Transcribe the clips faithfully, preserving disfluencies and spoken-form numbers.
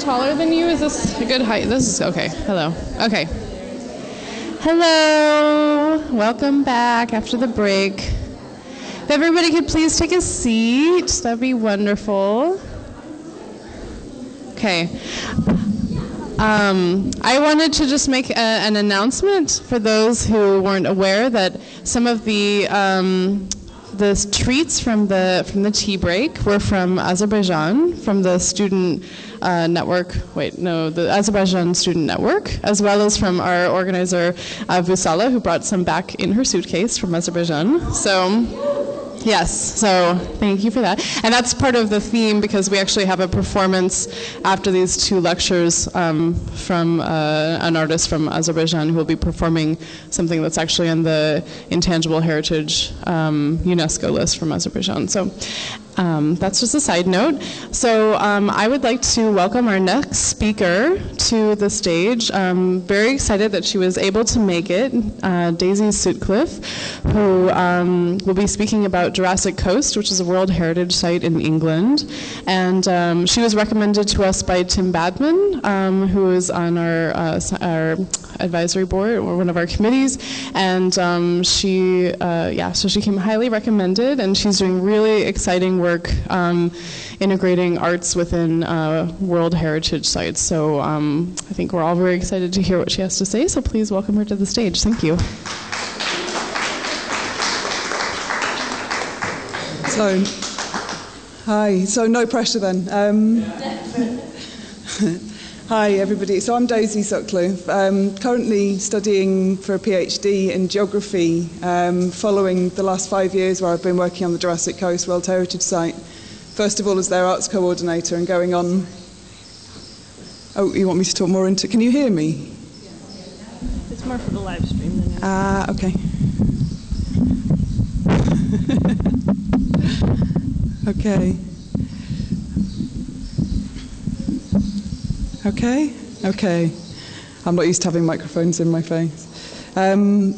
taller than you? Is this a good height? This is okay. Hello. Okay. Hello. Welcome back after the break. If everybody could please take a seat, that'd be wonderful. Okay. Um, I wanted to just make a, an announcement for those who weren't aware that some of the um, the treats from the from the tea break were from Azerbaijan, from the student uh, network. Wait, no, the Azerbaijan student network, as well as from our organizer uh, Vusala, who brought some back in her suitcase from Azerbaijan. So. Yes, so thank you for that. And that's part of the theme because we actually have a performance after these two lectures um, from uh, an artist from Azerbaijan who will be performing something that's actually on the Intangible Heritage um, UNESCO list from Azerbaijan. So um, that's just a side note. So um, I would like to welcome our next speaker to the stage. I'm very excited that she was able to make it, uh, Daisy Sutcliffe, who um, will be speaking about Jurassic Coast, which is a World Heritage Site in England. And um, she was recommended to us by Tim Badman, um, who is on our, uh, our advisory board, or one of our committees. And um, she, uh, yeah, so she came highly recommended, and she's doing really exciting work um, integrating arts within uh, World Heritage Sites. So um, I think we're all very excited to hear what she has to say, so please welcome her to the stage. Thank you. So, hi, so no pressure then. Um, hi everybody, so I'm Daisy Sutcliffe, um, currently studying for a PhD in geography um, following the last five years where I've been working on the Jurassic Coast World Heritage Site, first of all as their arts coordinator and going on. Oh, you want me to talk more into, can you hear me? It's more for the live stream than Ah, uh, okay. Okay. Okay. Okay. I'm not used to having microphones in my face. Um,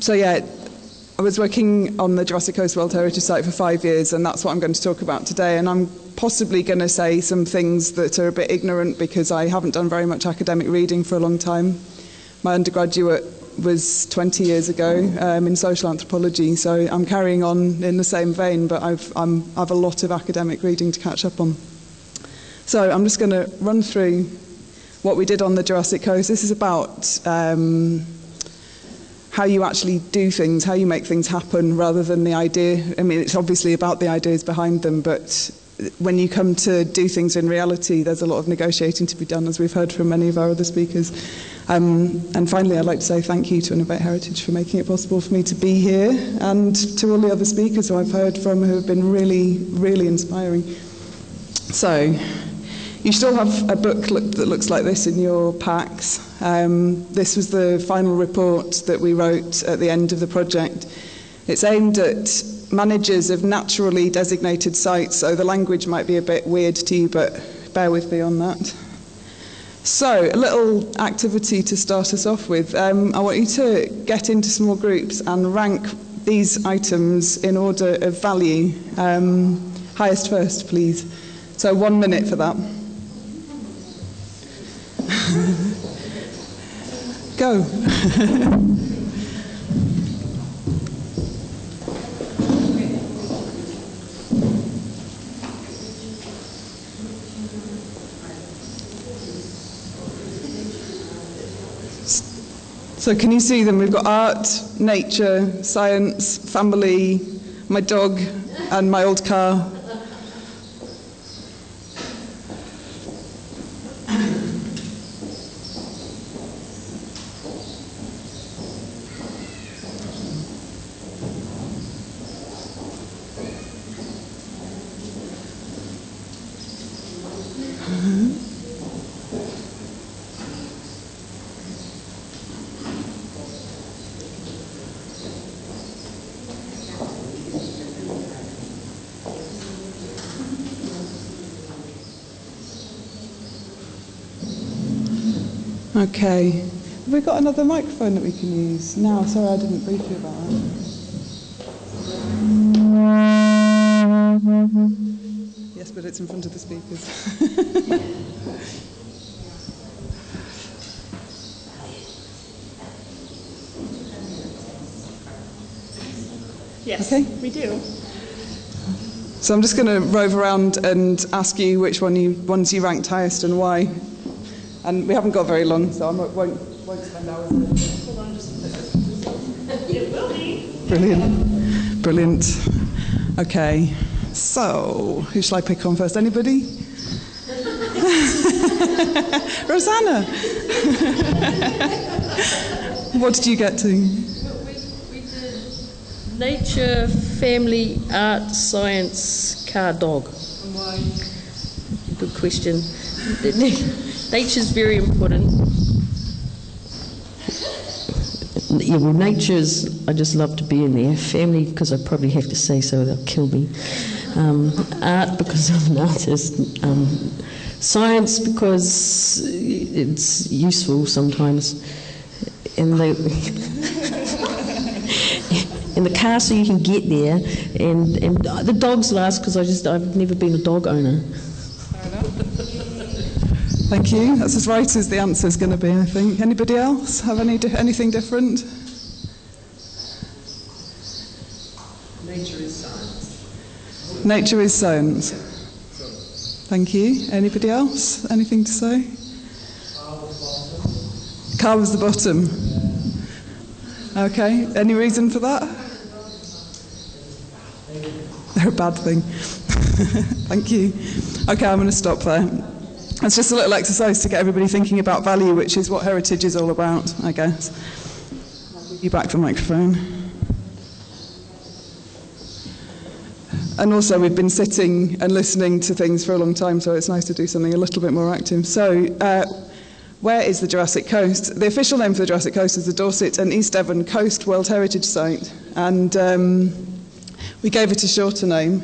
so yeah, I was working on the Jurassic Coast World Heritage Site for five years, and that's what I'm going to talk about today. And I'm possibly going to say some things that are a bit ignorant because I haven't done very much academic reading for a long time. My undergraduate was twenty years ago um, in social anthropology, so I'm carrying on in the same vein, but I've, I'm, I've a lot of academic reading to catch up on. So I'm just going to run through what we did on the Jurassic Coast. This is about um, how you actually do things, how you make things happen rather than the idea. I mean, it's obviously about the ideas behind them, but when you come to do things in reality, there's a lot of negotiating to be done, as we've heard from many of our other speakers. Um, and finally, I'd like to say thank you to Innovate Heritage for making it possible for me to be here, and to all the other speakers who I've heard from who have been really, really inspiring. So, you still have a book look, that looks like this in your packs. Um, this was the final report that we wrote at the end of the project. It's aimed at managers of naturally designated sites, so the language might be a bit weird to you, but bear with me on that. So, a little activity to start us off with. Um, I want you to get into small groups and rank these items in order of value. Um, highest first, please. So, one minute for that. Go. So can you see them? We've got art, nature, science, family, my dog, and my old car. Okay, have we got another microphone that we can use? No, sorry, I didn't brief you about that. Yes, but it's in front of the speakers. Yes, okay. We do. So I'm just going to rove around and ask you which one you, ones you ranked highest and why. And we haven't got very long, so I won't, won't spend hours on it. Hold on just a minute. It will be. Brilliant. Brilliant. Okay. So, who shall I pick on first? Anybody? Rosanna. What did you get to? We, we did nature, family, art, science, car, dog. And why? Good question. Nature's very important. Yeah, well, nature's, I just love to be in there. Family, because I probably have to say so, they'll kill me. Um, art, because I'm an artist. Um, science, because it's useful sometimes. And they in the car, so you can get there. And, and the dog's last, because I just, I've never been a dog owner. Fair enough. Thank you. That's as right as the answer is going to be, I think. Anybody else have any di anything different? Nature is science. Nature is science. Thank you. Anybody else? Anything to say? Car was the bottom. Okay. Any reason for that? They're a bad thing. Thank you. Okay, I'm going to stop there. It's just a little exercise to get everybody thinking about value, which is what heritage is all about, I guess. I'll give you back the microphone. And also, we've been sitting and listening to things for a long time, so it's nice to do something a little bit more active. So, uh, where is the Jurassic Coast? The official name for the Jurassic Coast is the Dorset and East Devon Coast World Heritage Site, and um, we gave it a shorter name.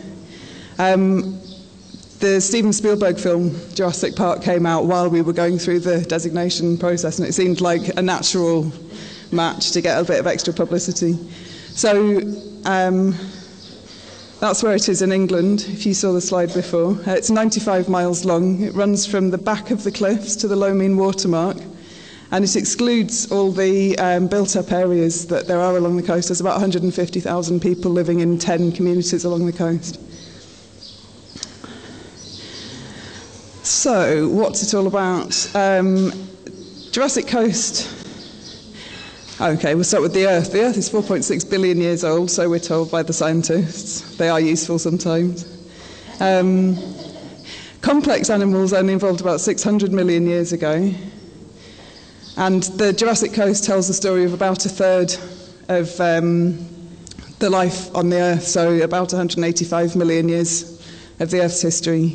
Um, the Steven Spielberg film Jurassic Park came out while we were going through the designation process, and it seemed like a natural match to get a bit of extra publicity. So um, that's where it is in England, if you saw the slide before. Uh, it's ninety-five miles long. It runs from the back of the cliffs to the low mean watermark, and it excludes all the um, built-up areas that there are along the coast. There's about one hundred fifty thousand people living in ten communities along the coast. So, what's it all about? Um, Jurassic Coast. Okay, we'll start with the Earth. The Earth is four point six billion years old, so we're told by the scientists. They are useful sometimes. Um, complex animals only evolved about six hundred million years ago. And the Jurassic Coast tells the story of about a third of um, the life on the Earth, so about one hundred eighty-five million years of the Earth's history,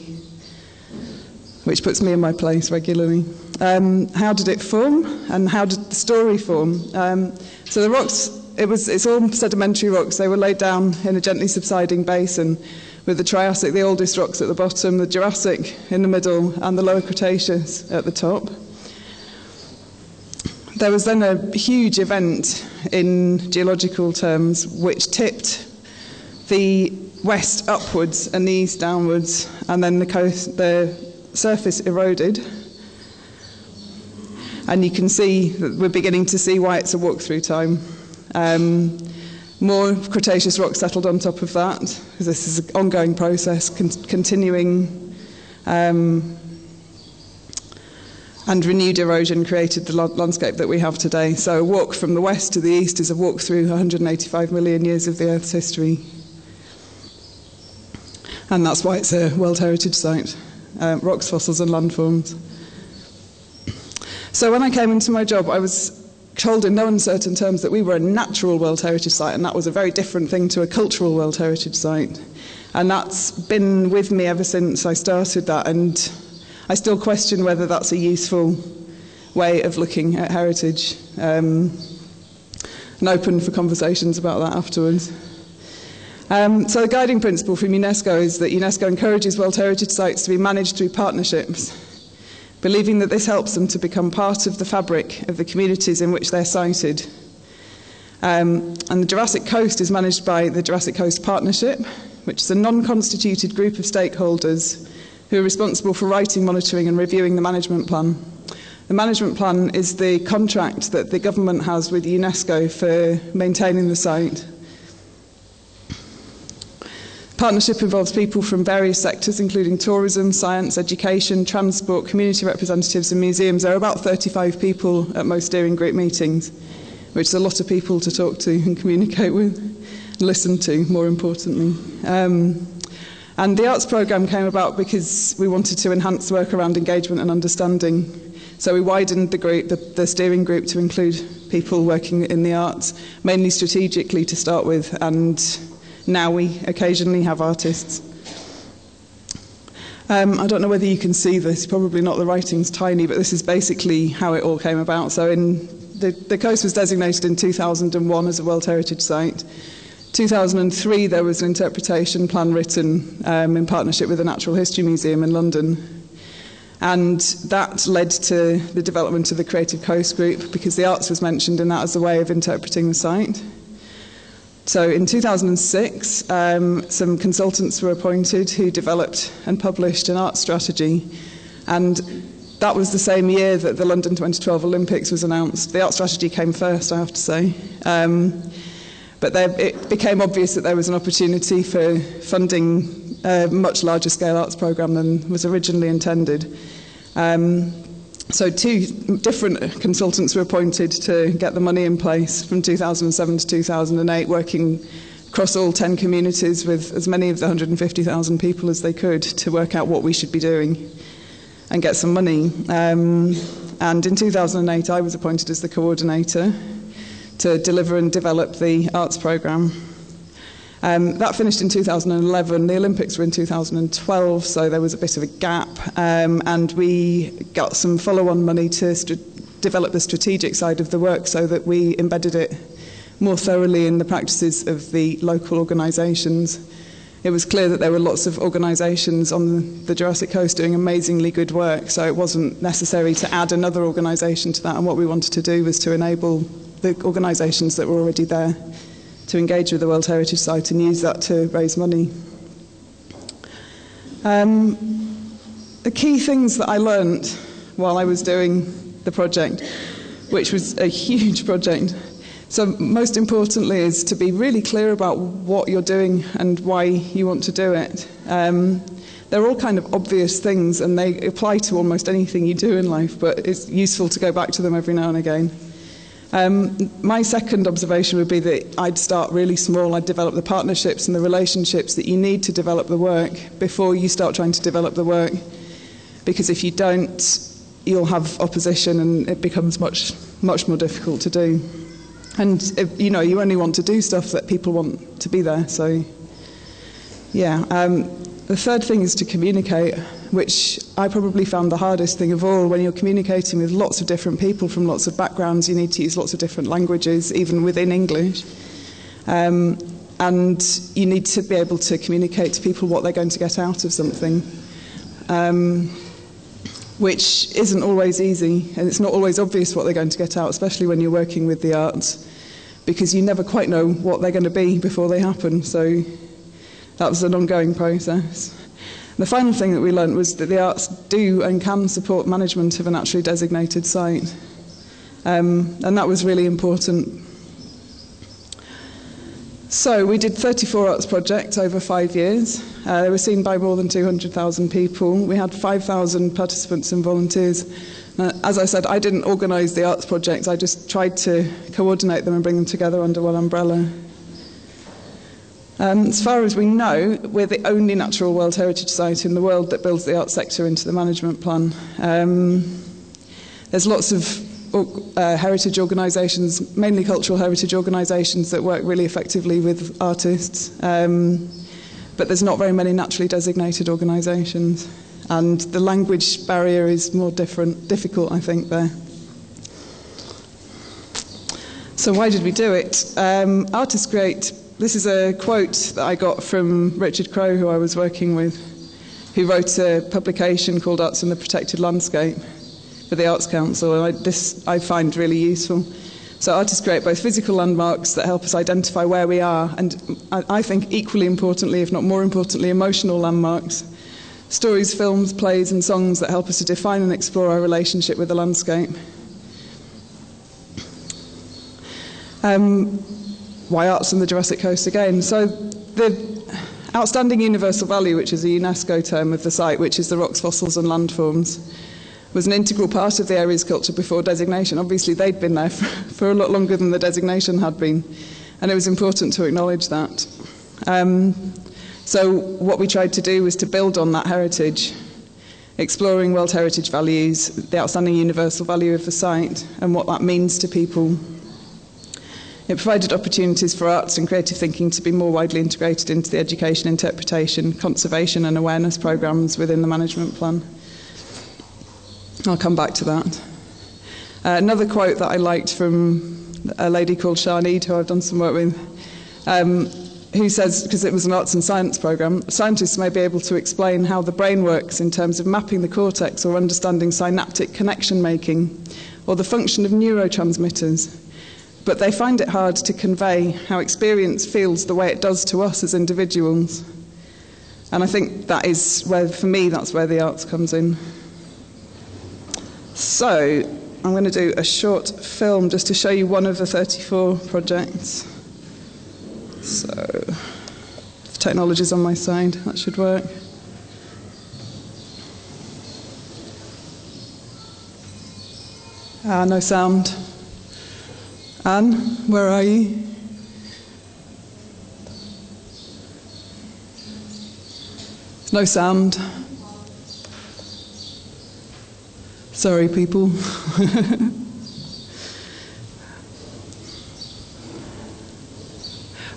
which puts me in my place regularly. Um, how did it form, and how did the story form? Um, so the rocks, it was, it's all sedimentary rocks. They were laid down in a gently subsiding basin, with the Triassic, the oldest rocks at the bottom, the Jurassic in the middle, and the Lower Cretaceous at the top. There was then a huge event in geological terms, which tipped the west upwards and the east downwards, and then the coast, the surface eroded, and you can see that we're beginning to see why it's a walk through time. Um, more Cretaceous rocks settled on top of that, because this is an ongoing process, con continuing, um, and renewed erosion created the landscape that we have today. So a walk from the west to the east is a walk through one hundred eighty-five million years of the Earth's history, and that's why it's a World Heritage Site. Uh, rocks, fossils and landforms. So when I came into my job, I was told in no uncertain terms that we were a natural World Heritage Site, and that was a very different thing to a cultural World Heritage Site. And that's been with me ever since I started that, and I still question whether that's a useful way of looking at heritage, um, and open for conversations about that afterwards. Um, so the guiding principle from UNESCO is that UNESCO encourages World Heritage Sites to be managed through partnerships, believing that this helps them to become part of the fabric of the communities in which they're sited. Um, and the Jurassic Coast is managed by the Jurassic Coast Partnership, which is a non-constituted group of stakeholders who are responsible for writing, monitoring and reviewing the management plan. The management plan is the contract that the government has with UNESCO for maintaining the site. Partnership involves people from various sectors, including tourism, science, education, transport, community representatives and museums. There are about thirty-five people at most steering group meetings, which is a lot of people to talk to and communicate with, and listen to, more importantly. Um, And the arts programme came about because we wanted to enhance work around engagement and understanding. So we widened the group, the, the steering group, to include people working in the arts, mainly strategically to start with, and now we occasionally have artists. Um, I don't know whether you can see this, probably not, the writing's tiny, but this is basically how it all came about. So in the, the coast was designated in two thousand one as a World Heritage Site. two thousand three, there was an interpretation plan written um, in partnership with the Natural History Museum in London. And that led to the development of the Creative Coast group, because the arts was mentioned in that as a way of interpreting the site. So in two thousand six, um, some consultants were appointed who developed and published an arts strategy. And that was the same year that the London twenty twelve Olympics was announced. The art strategy came first, I have to say. Um, But there, it became obvious that there was an opportunity for funding a much larger scale arts programme than was originally intended. Um, so two different consultants were appointed to get the money in place from two thousand seven to two thousand eight, working across all ten communities with as many of the one hundred fifty thousand people as they could to work out what we should be doing and get some money. Um, and in two thousand eight, I was appointed as the coordinator to deliver and develop the arts programme. Um, that finished in two thousand eleven. The Olympics were in two thousand twelve, so there was a bit of a gap, um, and we got some follow-on money to develop the strategic side of the work so that we embedded it more thoroughly in the practices of the local organisations. It was clear that there were lots of organisations on the Jurassic Coast doing amazingly good work, so it wasn't necessary to add another organisation to that, and what we wanted to do was to enable the organisations that were already there to engage with the World Heritage Site and use that to raise money. Um, the key things that I learned while I was doing the project, which was a huge project, so most importantly is to be really clear about what you're doing and why you want to do it. Um, they're all kind of obvious things and they apply to almost anything you do in life, but it's useful to go back to them every now and again. Um, my second observation would be that I'd start really small. I'd develop the partnerships and the relationships that you need to develop the work before you start trying to develop the work, because if you don't, you'll have opposition and it becomes much, much more difficult to do. And if, you know, you only want to do stuff that people want to be there. So, yeah. Um, the third thing is to communicate, which I probably found the hardest thing of all. When you're communicating with lots of different people from lots of backgrounds, you need to use lots of different languages, even within English. Um, and you need to be able to communicate to people what they're going to get out of something, um, which isn't always easy, and it's not always obvious what they're going to get out, especially when you're working with the arts, because you never quite know what they're going to be before they happen. So that was an ongoing process. The final thing that we learnt was that the arts do and can support management of a naturally designated site. Um, and that was really important. So we did thirty-four arts projects over five years. Uh, they were seen by more than two hundred thousand people. We had five thousand participants and volunteers. Uh, as I said, I didn't organise the arts projects. I just tried to coordinate them and bring them together under one umbrella. Um, as far as we know, we're the only natural World Heritage Site in the world that builds the arts sector into the management plan. Um, there's lots of uh, heritage organisations, mainly cultural heritage organisations, that work really effectively with artists, um, but there's not very many naturally designated organisations, and the language barrier is more different, difficult, I think, there. So why did we do it? Um, artists create. This is a quote that I got from Richard Crowe, who I was working with, who wrote a publication called Arts in the Protected Landscape for the Arts Council, and I, this I find really useful. So artists create both physical landmarks that help us identify where we are, and I think equally importantly, if not more importantly, emotional landmarks. Stories, films, plays and songs that help us to define and explore our relationship with the landscape. Um, Why arts and the Jurassic Coast again? So the Outstanding universal value, which is a UNESCO term of the site, which is the rocks, fossils and landforms, was an integral part of the area's culture before designation. Obviously they'd been there for, for a lot longer than the designation had been, and it was important to acknowledge that. Um, so what we tried to do was to build on that heritage, exploring World Heritage values, the outstanding universal value of the site and what that means to people. It provided opportunities for arts and creative thinking to be more widely integrated into the education, interpretation, conservation and awareness programmes within the management plan. I'll come back to that. Uh, another quote that I liked from a lady called Sharnied, who I've done some work with, um, who says, because it was an arts and science programme, scientists may be able to explain how the brain works in terms of mapping the cortex or understanding synaptic connection making or the function of neurotransmitters. But they find it hard to convey how experience feels the way it does to us as individuals. And I think that is where, for me, that's where the arts comes in. So, I'm going to do a short film just to show you one of the thirty-four projects. So, the technology's on my side, that should work. Ah, no sound. Anne, where are you? No sound. Sorry, people.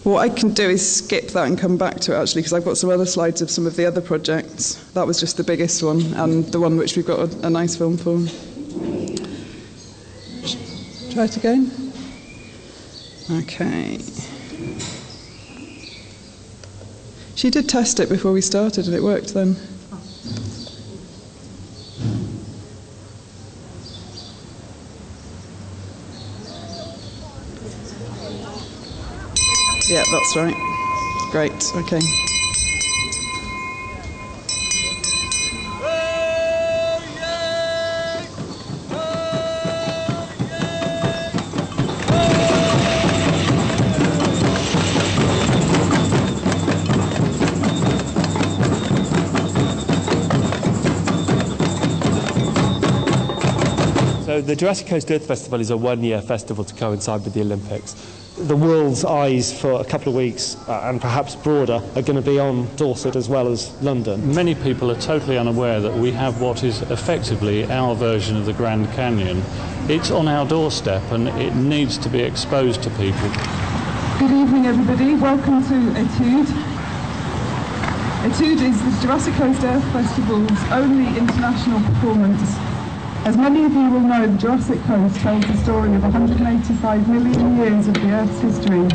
What I can do is skip that and come back to it, actually, because I've got some other slides of some of the other projects. That was just the biggest one, and the one which we've got a, a nice film for. Try it again. Okay. She did test it before we started and it worked then. Yeah, that's right. Great, okay. The Jurassic Coast Earth Festival is a one-year festival to coincide with the Olympics. The world's eyes for a couple of weeks, uh, and perhaps broader, are going to be on Dorset as well as London. Many people are totally unaware that we have what is effectively our version of the Grand Canyon. It's on our doorstep and it needs to be exposed to people. Good evening, everybody. Welcome to Etude. Etude is the Jurassic Coast Earth Festival's only international performance. As many of you will know, the Jurassic Coast tells the story of one hundred eighty-five million years of the Earth's history.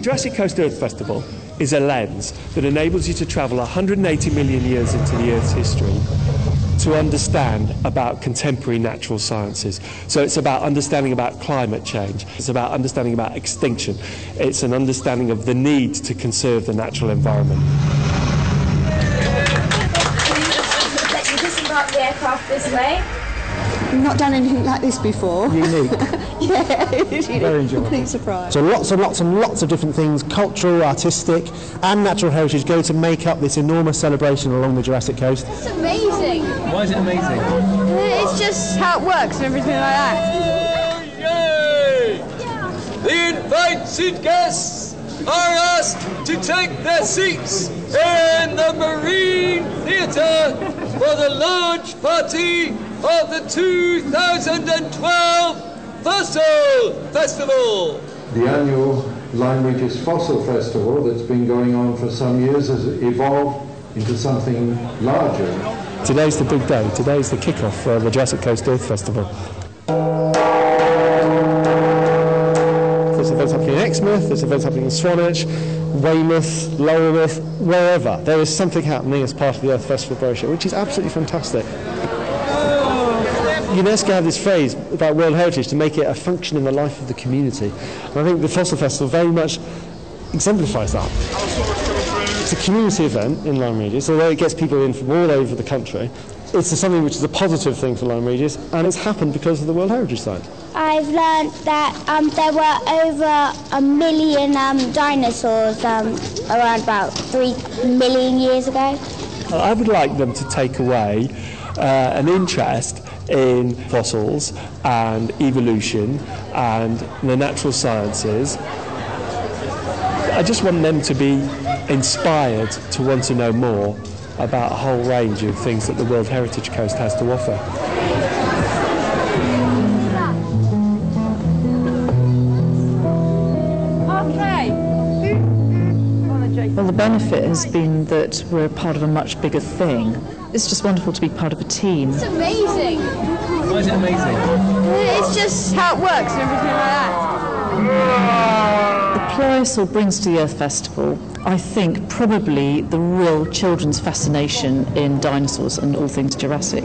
Jurassic Coast Earth Festival is a lens that enables you to travel one hundred eighty million years into the Earth's history to understand about contemporary natural sciences. So it's about understanding about climate change, it's about understanding about extinction, it's an understanding of the need to conserve the natural environment. Let you disembark the aircraft this way. We've not done anything like this before. Unique. Yeah, it's very enjoyable. Complete surprise. So lots and lots and lots of different things, cultural, artistic and natural heritage, go to make up this enormous celebration along the Jurassic Coast. It's amazing. Why is it amazing? It's just how it works and everything like that. Yeah. The invited guests are asked to take their seats in the Marine Theatre for the launch party of the two thousand twelve Coastal Festival. The annual Lyme Regis Fossil Festival that's been going on for some years has evolved into something larger. Today's the big day. Today's the kickoff for the Jurassic Coast Earth Festival. There's events happening in Exmouth, there's events happening in Swanage, Weymouth, Lowellmouth, wherever. There is something happening as part of the Earth Festival brochure, which is absolutely fantastic. UNESCO have this phrase about World Heritage to make it a function in the life of the community. And I think the Fossil Festival very much exemplifies that. It's a community event in Lyme Regis, although it gets people in from all over the country. It's something which is a positive thing for Lyme Regis, and it's happened because of the World Heritage Site. I've learned that um, there were over a million um, dinosaurs um, around about three million years ago. I would like them to take away uh, an interest in fossils and evolution and the natural sciences. I just want them to be inspired to want to know more about a whole range of things that the World Heritage Coast has to offer. Well, the benefit has been that we're part of a much bigger thing. It's just wonderful to be part of a team. It's amazing. Why is it amazing? It's just how it works and everything like that. The Pliosaur brings to the Earth Festival, I think, probably the real children's fascination in dinosaurs and all things Jurassic,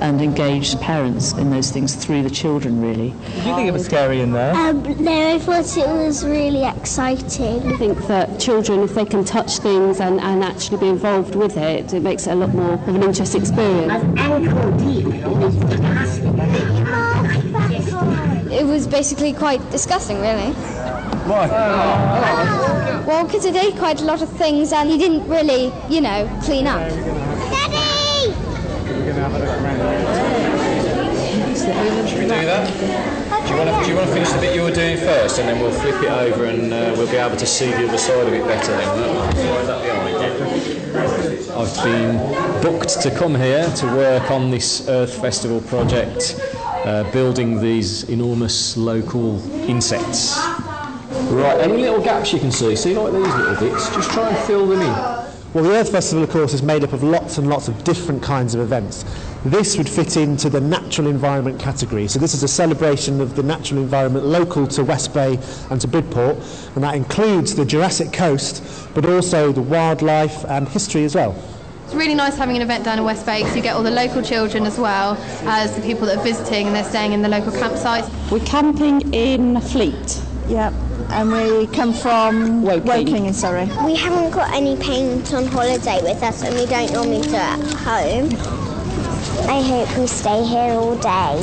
and engage parents in those things through the children, really. Did you think it was scary in there? Um, no, I thought it was really exciting. I think that children, if they can touch things and, and actually be involved with it, it makes it a lot more of an interesting experience. It was basically quite disgusting, really. Why? Oh. Well, because he did quite a lot of things and he didn't really, you know, clean up. Daddy! Should we do that? Do you want to, do you want to finish the bit you were doing first, and then we'll flip it over and uh, we'll be able to see the other side of it better then, won't we? I've been booked to come here to work on this Earth Festival project, uh, building these enormous local insects. Right, any little gaps you can see, see like these little bits, just try and fill them in. Well, the Earth Festival, of course, is made up of lots and lots of different kinds of events. This would fit into the natural environment category. So this is a celebration of the natural environment local to West Bay and to Bridport, and that includes the Jurassic Coast, but also the wildlife and history as well. It's really nice having an event down in West Bay because you get all the local children as well as the people that are visiting, and they're staying in the local campsites. We're camping in Fleet. Yep. And we come from Woking. Woking in Surrey. We haven't got any paint on holiday with us, and we don't normally do it at home. I hope we stay here all day.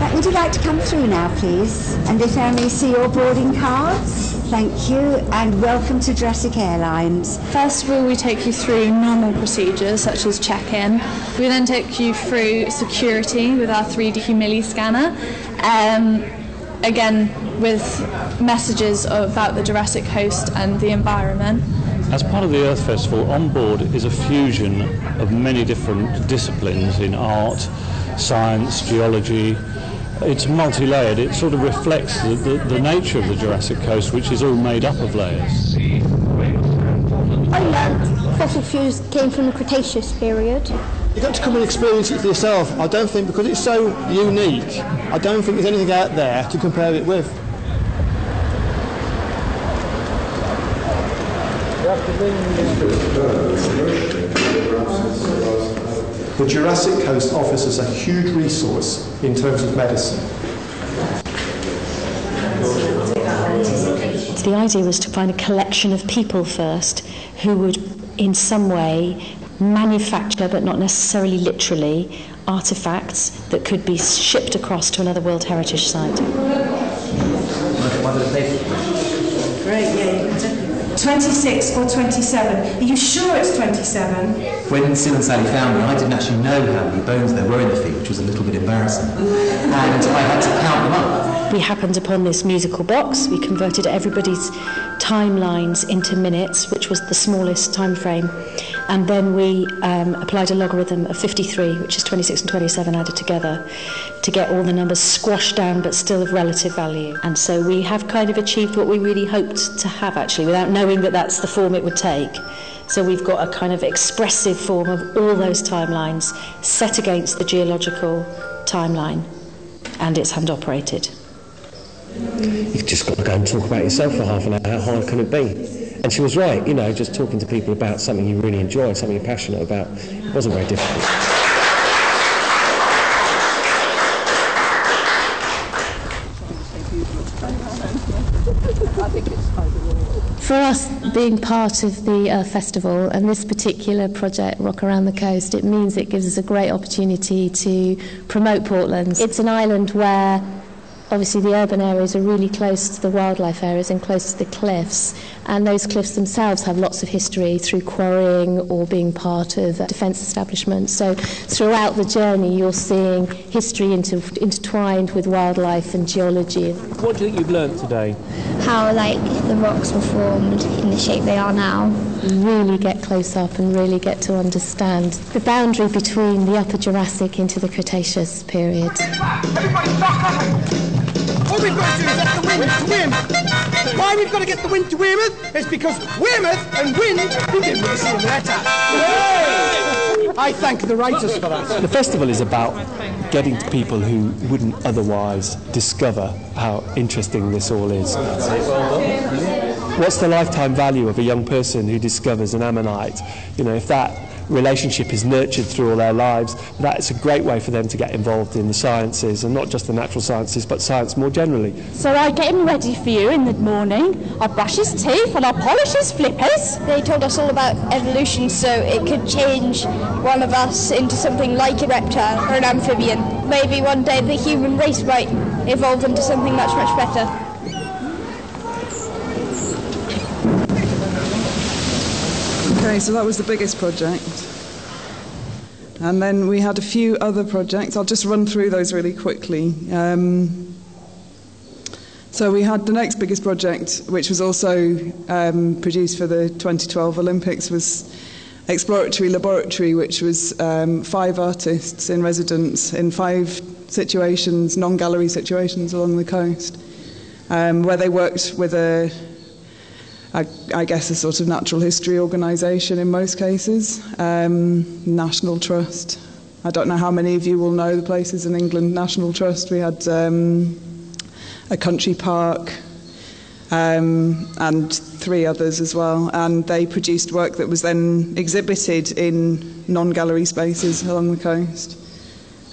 Right, would you like to come through now, please? And if only, see your boarding cards. Thank you, and welcome to Jurassic Airlines. First of all, we take you through normal procedures such as check-in. We then take you through security with our three D Humili scanner. Um, again, with messages about the Jurassic Coast and the environment. As part of the Earth Festival, on board is a fusion of many different disciplines in art, science, geology. It's multi-layered. It sort of reflects the, the, the nature of the Jurassic Coast, which is all made up of layers. I learned fossil fuels came from the Cretaceous period. You've got to come and experience it for yourself. I don't think, because it's so unique, I don't think there's anything out there to compare it with. The Jurassic Coast offers us a huge resource in terms of medicine. The idea was to find a collection of people first who would in some way manufacture, but not necessarily literally, artefacts that could be shipped across to another World Heritage Site. Great, yeah. twenty-six or twenty-seven. Are you sure it's twenty-seven? When Sue and Sally found me, I didn't actually know how many bones there were in the feet, which was a little bit embarrassing. And I had to count them up. We happened upon this musical box. We converted everybody's timelines into minutes, which was the smallest time frame. And then we um, applied a logarithm of fifty-three, which is twenty-six and twenty-seven added together, to get all the numbers squashed down but still of relative value. And so we have kind of achieved what we really hoped to have, actually, without knowing that that's the form it would take. So we've got a kind of expressive form of all those timelines set against the geological timeline, and it's hand operated. You've just got to go and talk about yourself for half an hour. How hard can it be? And she was right, you know, just talking to people about something you really enjoy, something you're passionate about, it wasn't very difficult. For us, being part of the uh, festival and this particular project, Rock Around the Coast, it means it gives us a great opportunity to promote Portland. It's an island where obviously the urban areas are really close to the wildlife areas and close to the cliffs, and those cliffs themselves have lots of history through quarrying or being part of defence establishments. So throughout the journey you're seeing history inter intertwined with wildlife and geology. What do you think you've learnt today? How like the rocks were formed in the shape they are now. Really get close up and really get to understand the boundary between the Upper Jurassic into the Cretaceous period. All we've got to do is get the wind to Weymouth. Why we've got to get the wind to Weymouth is because Weymouth and wind begin with the same letter. Yay! I thank the writers for that. The festival is about getting to people who wouldn't otherwise discover how interesting this all is. What's the lifetime value of a young person who discovers an ammonite? You know, if that relationship is nurtured through all their lives, that's a great way for them to get involved in the sciences, and not just the natural sciences but science more generally. So I get him ready for you in the morning, I brush his teeth and I polish his flippers. They told us all about evolution, so it could change one of us into something like a reptile or an amphibian. Maybe one day the human race might evolve into something much, much better. Okay, so that was the biggest project. And then we had a few other projects. I'll just run through those really quickly. Um, so we had the next biggest project, which was also um, produced for the twenty twelve Olympics, was Exploratory Laboratory, which was um, five artists in residence in five situations, non-gallery situations along the coast, um, where they worked with a I, I guess a sort of natural history organisation in most cases, um, National Trust. I don't know how many of you will know the places in England. National Trust, we had um, a country park um, and three others as well, and they produced work that was then exhibited in non-gallery spaces along the coast,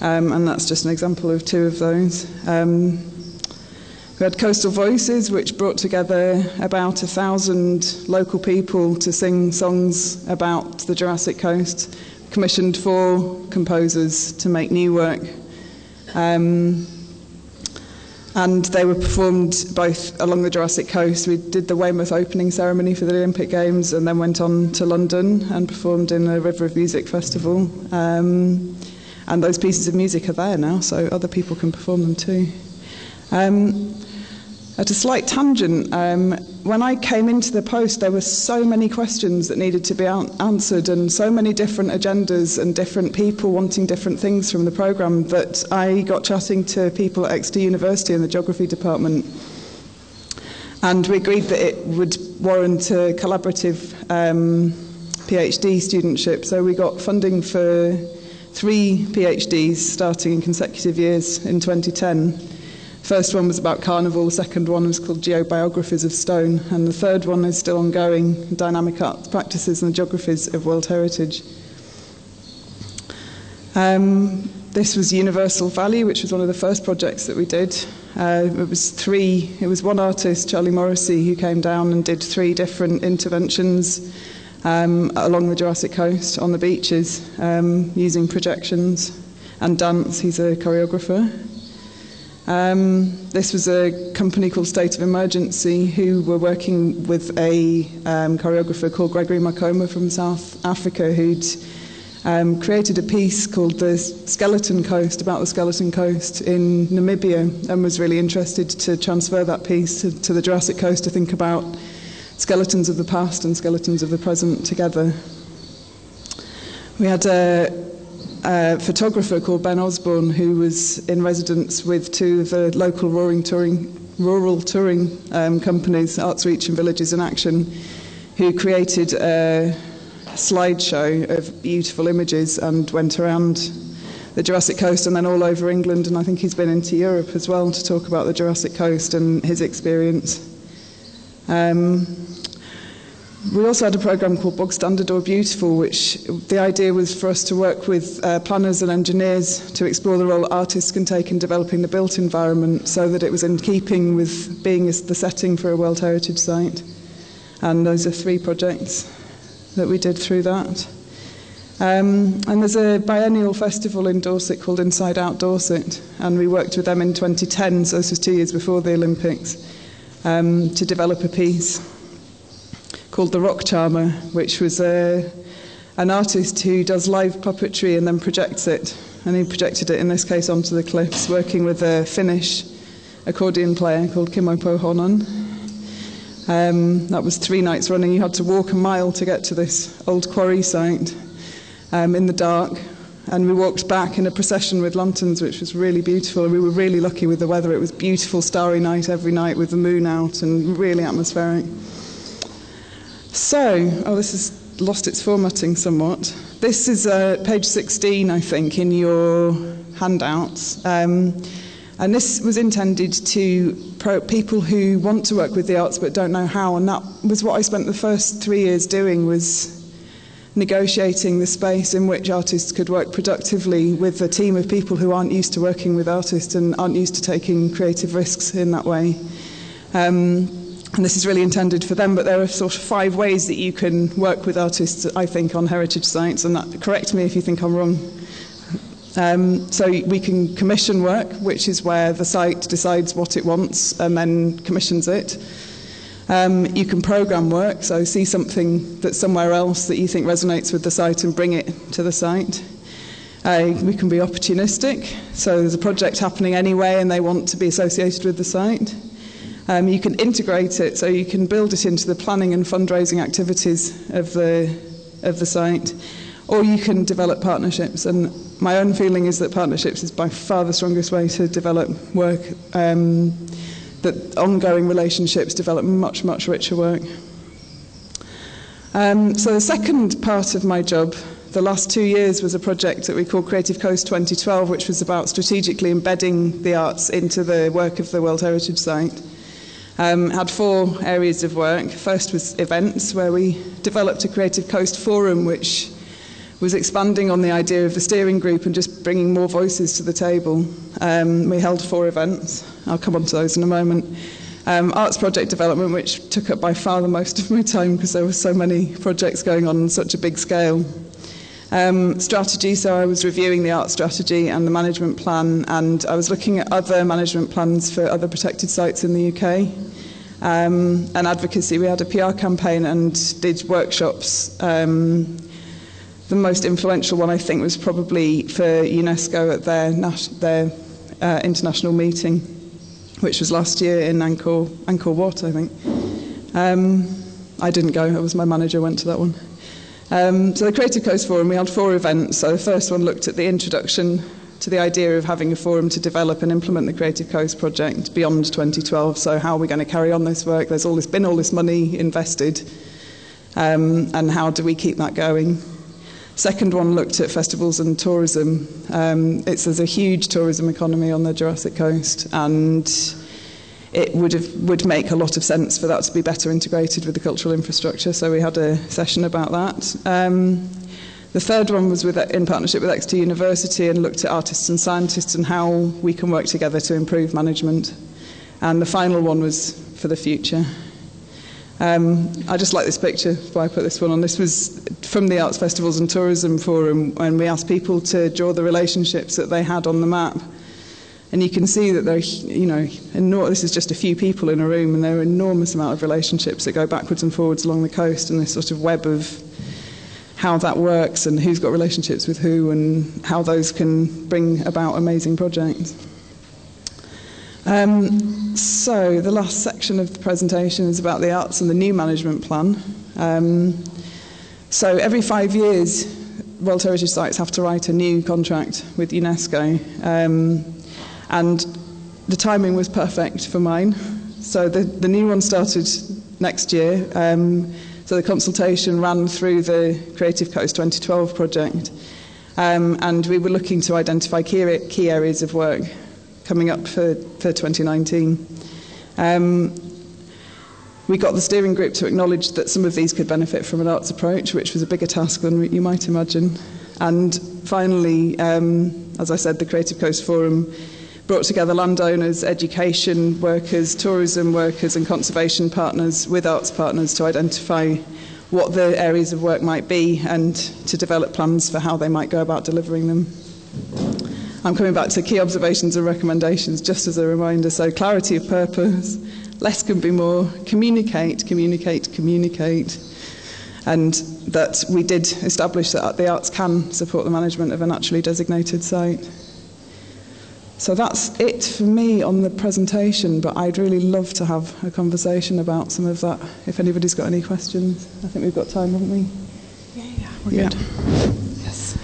um, and that's just an example of two of those. Um, We had Coastal Voices, which brought together about a thousand local people to sing songs about the Jurassic Coast, commissioned four composers to make new work. Um, and they were performed both along the Jurassic Coast. We did the Weymouth opening ceremony for the Olympic Games and then went on to London and performed in a River of Music festival. Um, and those pieces of music are there now, so other people can perform them too. Um, at a slight tangent, um, when I came into the post there were so many questions that needed to be answered and so many different agendas and different people wanting different things from the programme that I got chatting to people at Exeter University in the Geography department, and we agreed that it would warrant a collaborative um, PhD studentship, so we got funding for three PhDs starting in consecutive years in twenty ten. First one was about carnival, the second one was called Geobiographies of Stone, and the third one is still ongoing, Dynamic Arts Practices and the Geographies of World Heritage. Um, this was Universal Valley, which was one of the first projects that we did. Uh, it was three, it was one artist, Charlie Morrissey, who came down and did three different interventions um, along the Jurassic Coast on the beaches, um, using projections and dance. He's a choreographer. Um, this was a company called State of Emergency who were working with a um, choreographer called Gregory Makoma from South Africa, who'd um, created a piece called The Skeleton Coast, about the Skeleton Coast in Namibia, and was really interested to transfer that piece to, to the Jurassic Coast, to think about skeletons of the past and skeletons of the present together. We had a A photographer called Ben Osborne, who was in residence with two of the local roaring touring, rural touring um, companies, Arts Reach and Villages in Action, who created a, slideshow of beautiful images and went around the Jurassic Coast and then all over England, and I think he's been into Europe as well to talk about the Jurassic Coast and his experience. Um, we also had a programme called Bog Standard or Beautiful, which the idea was for us to work with uh, planners and engineers to explore the role artists can take in developing the built environment so that it was in keeping with being the setting for a World Heritage Site. And those are three projects that we did through that. Um, and there's a biennial festival in Dorset called Inside Out Dorset, and we worked with them in twenty ten, so this was two years before the Olympics, um, to develop a piece called The Rock Charmer, which was a, an artist who does live puppetry and then projects it, and he projected it in this case onto the cliffs, working with a Finnish accordion player called Kimmo Hononen. Um, that was three nights running. You had to walk a mile to get to this old quarry site. Um, in the dark, and we walked back in a procession with lanterns, which was really beautiful, and we were really lucky with the weather. It was beautiful starry night every night with the moon out and really atmospheric. So, oh, this has lost its formatting somewhat. This is uh, page sixteen, I think, in your handouts. Um, and this was intended to pro people who want to work with the arts but don't know how, and that was what I spent the first three years doing, was negotiating the space in which artists could work productively with a team of people who aren't used to working with artists and aren't used to taking creative risks in that way. Um, and this is really intended for them, but there are sort of five ways that you can work with artists, I think, on heritage sites, and that, correct me if you think I'm wrong. Um, so we can commission work, which is where the site decides what it wants and then commissions it. Um, you can program work, so see something that's somewhere else that you think resonates with the site and bring it to the site. Uh, we can be opportunistic, so there's a project happening anyway and they want to be associated with the site. Um, you can integrate it, so you can build it into the planning and fundraising activities of the, of the site. Or you can develop partnerships, and my own feeling is that partnerships is by far the strongest way to develop work. Um, that ongoing relationships develop much, much richer work. Um, so the second part of my job, the last two years, was a project that we called Creative Coast twenty twelve, which was about strategically embedding the arts into the work of the World Heritage Site. Um, had four areas of work. First was events, where we developed a Creative Coast Forum, which was expanding on the idea of the steering group and just bringing more voices to the table. Um, we held four events. I'll come on to those in a moment. Um, arts project development, which took up by far the most of my time because there were so many projects going on on such a big scale. Um, strategy, so I was reviewing the art strategy and the management plan, and I was looking at other management plans for other protected sites in the U K. Um, and advocacy, we had a P R campaign and did workshops. Um, The most influential one, I think, was probably for UNESCO at their, their uh, international meeting, which was last year in Angkor, Angkor Wat, I think. Um, I didn't go, it was my manager went to that one. Um, so the Creative Coast Forum, we had four events. So the first one looked at the introduction to the idea of having a forum to develop and implement the Creative Coast project beyond twenty twelve. So how are we going to carry on this work? There's all this, been all this money invested, um, and how do we keep that going? Second one looked at festivals and tourism. Um, it's, there's a huge tourism economy on the Jurassic Coast, and it would, have, would make a lot of sense for that to be better integrated with the cultural infrastructure, so we had a session about that. Um, the third one was with, in partnership with Exeter University, and looked at artists and scientists and how we can work together to improve management. And the final one was for the future. Um, I just like this picture, why I put this one on. This was from the Arts Festivals and Tourism Forum, when we asked people to draw the relationships that they had on the map. And you can see that there are, you know, this is just a few people in a room, and there are an enormous amount of relationships that go backwards and forwards along the coast, and this sort of web of how that works and who's got relationships with who and how those can bring about amazing projects. Um, so the last section of the presentation is about the arts and the new management plan. Um, so every five years, World Heritage Sites have to write a new contract with UNESCO, um, and the timing was perfect for mine. So the, the new one started next year. Um, So the consultation ran through the Creative Coast twenty twelve project, um, and we were looking to identify key, key areas of work coming up for, for twenty nineteen. Um, we got the steering group to acknowledge that some of these could benefit from an arts approach, which was a bigger task than you might imagine. And finally, um, as I said, the Creative Coast Forum brought together landowners, education workers, tourism workers and conservation partners with arts partners to identify what the areas of work might be and to develop plans for how they might go about delivering them. I'm coming back to key observations and recommendations just as a reminder. So clarity of purpose, less can be more, communicate, communicate, communicate. And that we did establish that the arts can support the management of a naturally designated site. So that's it for me on the presentation, but I'd really love to have a conversation about some of that. If anybody's got any questions, I think we've got time, haven't we? Yeah, yeah, we're yeah. good. Yes.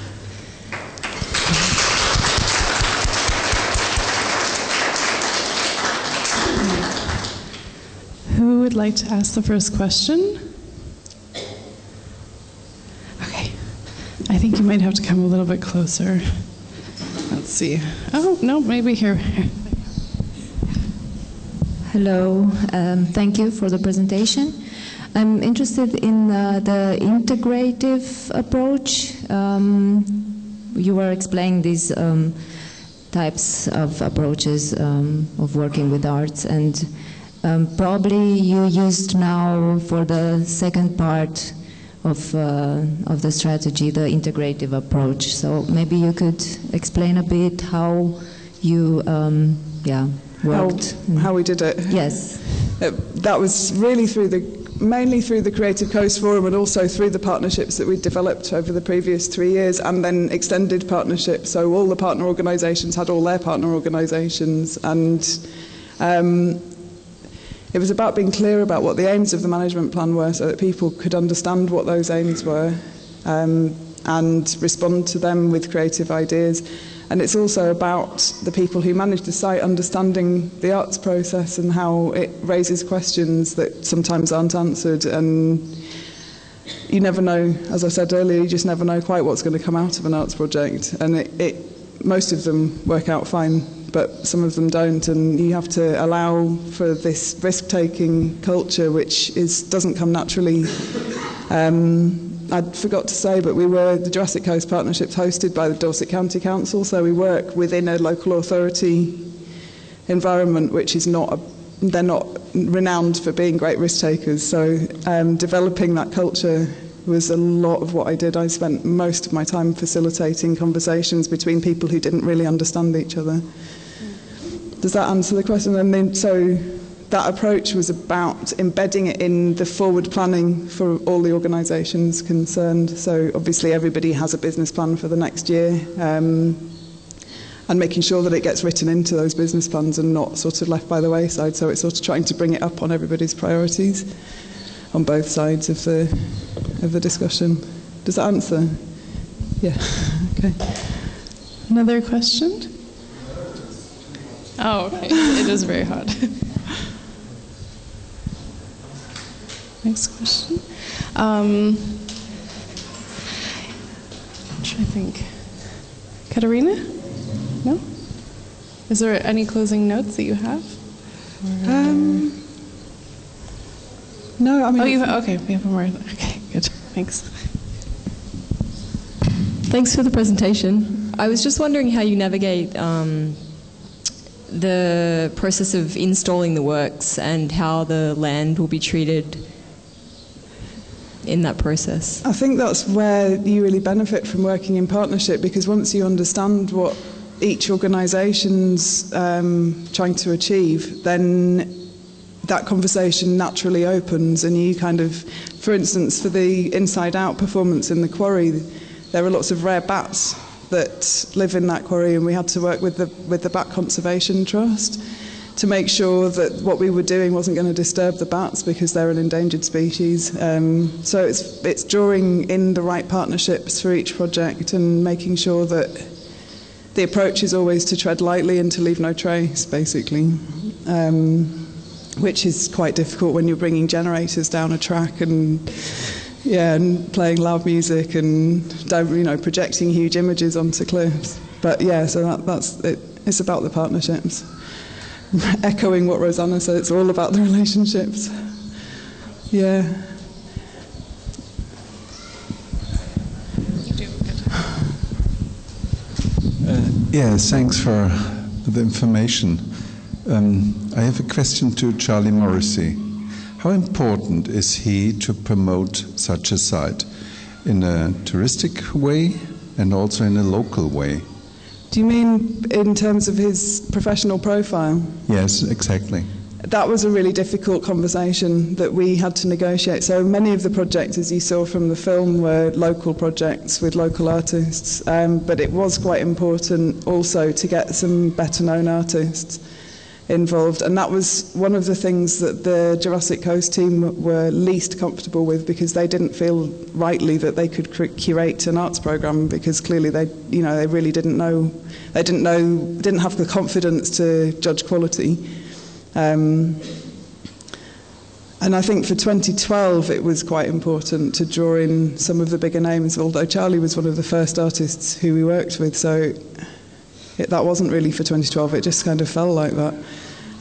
Who would like to ask the first question? Okay, I think you might have to come a little bit closer. Let's see. Oh, no, maybe here. Hello. Um, thank you for the presentation. I'm interested in uh, the integrative approach. Um, you were explaining these um, types of approaches um, of working with arts, and um, probably you used now for the second part Of, uh, of the strategy, the integrative approach. So maybe you could explain a bit how you um, yeah, worked. How, how we did it. Yes. Uh, that was really through the, mainly through the Creative Coast Forum and also through the partnerships that we developed over the previous three years and then extended partnerships. So all the partner organisations had all their partner organisations, and um, it was about being clear about what the aims of the management plan were so that people could understand what those aims were um, and respond to them with creative ideas. And it's also about the people who manage the site understanding the arts process and how it raises questions that sometimes aren't answered. And you never know, as I said earlier, you just never know quite what's going to come out of an arts project. And it, it, most of them work out fine, but some of them don't, and you have to allow for this risk-taking culture, which is, doesn't come naturally. Um, I forgot to say, but we were the Jurassic Coast Partnership's hosted by the Dorset County Council, so we work within a local authority environment, which is not, a, they're not renowned for being great risk-takers, so um, developing that culture was a lot of what I did. I spent most of my time facilitating conversations between people who didn't really understand each other. Does that answer the question? And then, so that approach was about embedding it in the forward planning for all the organisations concerned. So obviously everybody has a business plan for the next year, um, and making sure that it gets written into those business plans and not sort of left by the wayside. So it's sort of trying to bring it up on everybody's priorities on both sides of the, of the discussion. Does that answer? Yeah, okay. Another question? Oh, okay. It is very hot. Next question. Um, I'm trying to think. Katerina? No? Is there any closing notes that you have? Um, no, I mean... Oh, you have, okay, we have more. Okay, good. Thanks. Thanks for the presentation. I was just wondering how you navigate... Um, the process of installing the works and how the land will be treated in that process. I think that's where you really benefit from working in partnership, because once you understand what each organisation's um, trying to achieve, then that conversation naturally opens and you kind of, for instance, for the Inside Out performance in the quarry, there are lots of rare bats that live in that quarry, and we had to work with the with the Bat Conservation Trust to make sure that what we were doing wasn't going to disturb the bats because they're an endangered species. Um, so it's it's drawing in the right partnerships for each project and making sure that the approach is always to tread lightly and to leave no trace, basically. Um, which is quite difficult when you're bringing generators down a track and yeah, and playing loud music and you know projecting huge images onto cliffs. But yeah, so that, that's it. It's about the partnerships. Echoing what Rosanna said, it's all about the relationships. Yeah. Uh, yeah, thanks for the information. Um, I have a question to Charlie Morrissey. How important is he to promote such a site in a touristic way and also in a local way? Do you mean in terms of his professional profile? Yes, exactly. That was a really difficult conversation that we had to negotiate. So many of the projects, as you saw from the film, were local projects with local artists. Um, but it was quite important also to get some better known artists involved. And that was one of the things that the Jurassic Coast team were least comfortable with, because they didn't feel rightly that they could curate an arts program, because clearly they, you know, they really didn't know, they didn't know, didn't have the confidence to judge quality. Um, and I think for twenty twelve it was quite important to draw in some of the bigger names, although Charlie was one of the first artists who we worked with, so it, that wasn't really for twenty twelve, it just kind of felt like that.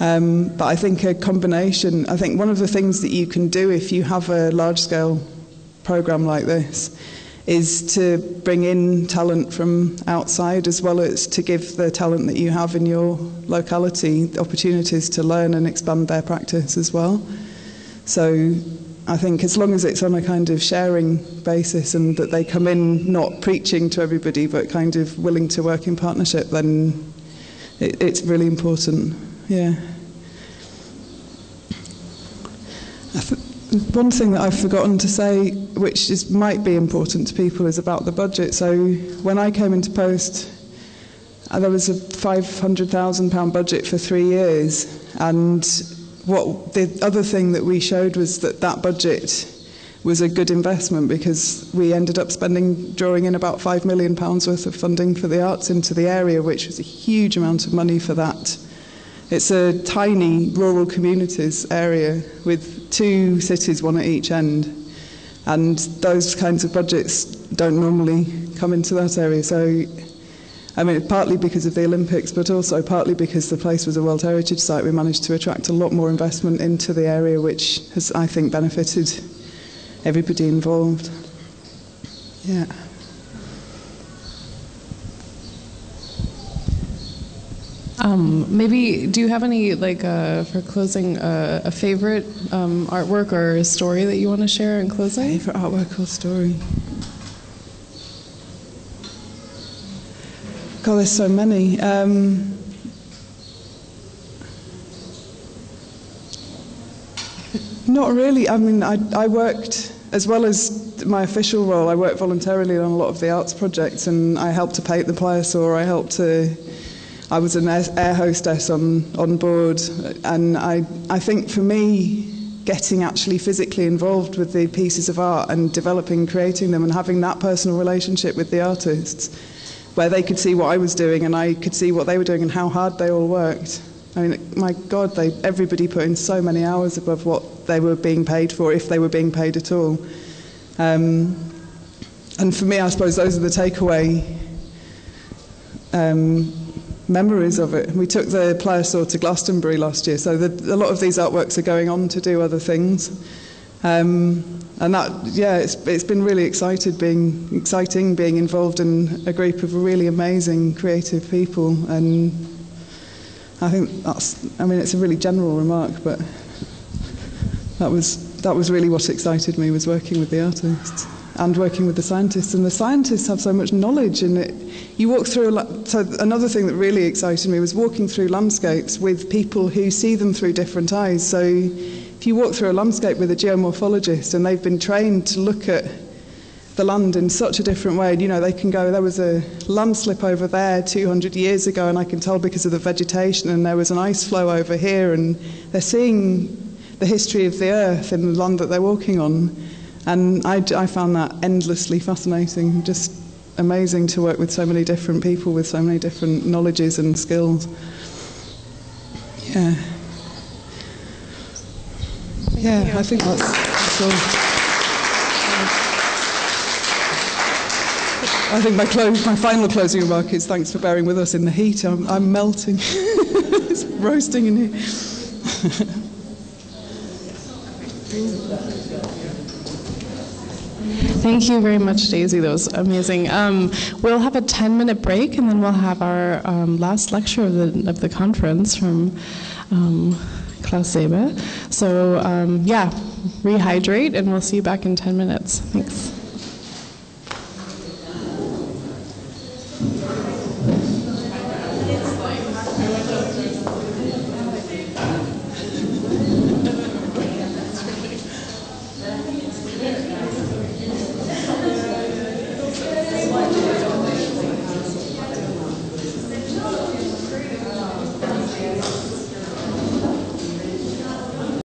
Um, but I think a combination, I think one of the things that you can do if you have a large-scale program like this is to bring in talent from outside, as well as to give the talent that you have in your locality opportunities to learn and expand their practice as well. So I think as long as it's on a kind of sharing basis and that they come in not preaching to everybody but kind of willing to work in partnership, then it, it's really important, yeah. I th One thing that I've forgotten to say, which is, might be important to people, is about the budget. So when I came into post, there was a five hundred thousand pound budget for three years. And what the other thing that we showed was that that budget was a good investment, because we ended up spending, drawing in about five million pounds worth of funding for the arts into the area, which was a huge amount of money for that. It's a tiny rural communities area with two cities, one at each end, and those kinds of budgets don't normally come into that area. So, I mean, partly because of the Olympics, but also partly because the place was a World Heritage Site, we managed to attract a lot more investment into the area, which has, I think, benefited everybody involved. Yeah. Um, maybe, do you have any, like, uh, for closing, uh, a favorite um, artwork or a story that you want to share in closing? Favorite artwork or story? God, there's so many. Um, not really. I mean, I, I worked, as well as my official role, I worked voluntarily on a lot of the arts projects, and I helped to paint the Pliosaur, I helped to... I was an air hostess on, on board, and I, I think for me, getting actually physically involved with the pieces of art and developing, creating them, and having that personal relationship with the artists, where they could see what I was doing and I could see what they were doing and how hard they all worked. I mean, my God, they, everybody put in so many hours above what they were being paid for, if they were being paid at all. Um, and for me, I suppose those are the takeaway um, memories of it. We took the Pliosaur to Glastonbury last year, so the, a lot of these artworks are going on to do other things. Um, and that, yeah, it's, it's been really excited being, exciting being involved in a group of really amazing creative people, and I think that's, I mean, it's a really general remark, but that was, that was really what excited me, was working with the artists and working with the scientists, and the scientists have so much knowledge in it. You walk through, a so another thing that really excited me was walking through landscapes with people who see them through different eyes. So if you walk through a landscape with a geomorphologist and they've been trained to look at the land in such a different way, you know, they can go, there was a landslip over there two hundred years ago and I can tell because of the vegetation, and there was an ice flow over here, and they're seeing the history of the earth in the land that they're walking on. And I, I found that endlessly fascinating, just amazing to work with so many different people with so many different knowledges and skills. Yeah. Yeah, you know. I think that's, that's all. I think my, close, my final closing remark is thanks for bearing with us in the heat. I'm, I'm melting. It's roasting in here. Thank you very much, Daisy. That was amazing. Um, we'll have a ten-minute break, and then we'll have our um, last lecture of the, of the conference from... Um, So, um, yeah, rehydrate, and we'll see you back in ten minutes. Thanks.